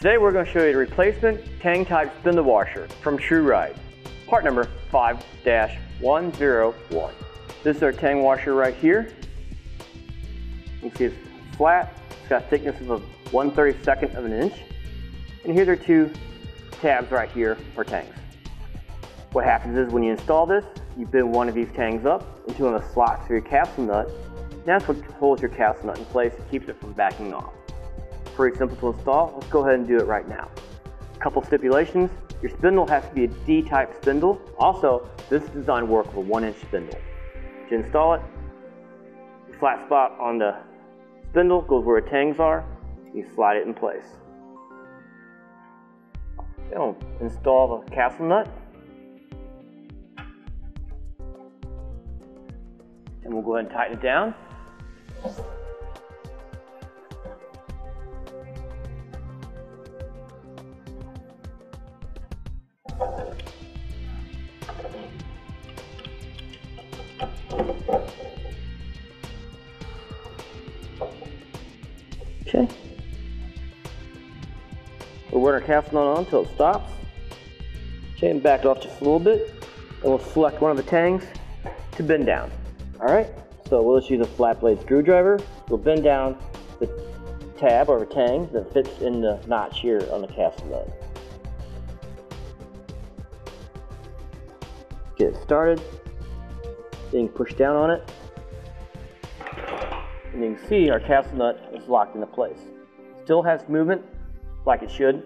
Today we're going to show you the replacement tang type spindle washer from TruRyde, part number 5-101. This is our tang washer right here. You can see it's flat, it's got a thickness of 1/32 of an inch. And here's our two tabs right here for tangs. What happens is when you install this, you bend one of these tangs up into one of the slots for your capsule nut. And that's what holds your capsule nut in place and keeps it from backing off. Pretty simple to install. Let's go ahead and do it right now. A couple stipulations. Your spindle has to be a D-type spindle. Also, this design works with a 1-inch spindle. To install it, the flat spot on the spindle goes where the tangs are. You slide it in place. I'll install the capsule nut. And we'll go ahead and tighten it down. Okay. We'll run our capsule nut on until it stops. Okay, and back it off just a little bit. And we'll select one of the tangs to bend down. Alright, so we'll just use a flat blade screwdriver. We'll bend down the tab or the tang that fits in the notch here on the capsule nut. Get it started, then you can push down on it, and you can see our capsule nut is locked into place. Still has movement like it should,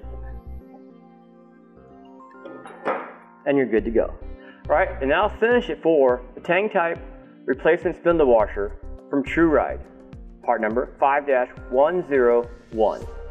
and you're good to go. All right, and now I'll finish it for the tang type replacement spindle washer from TruRyde, part number 5-101.